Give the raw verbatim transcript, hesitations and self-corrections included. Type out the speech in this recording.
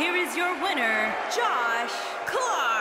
Here is your winner, Josh Clarke.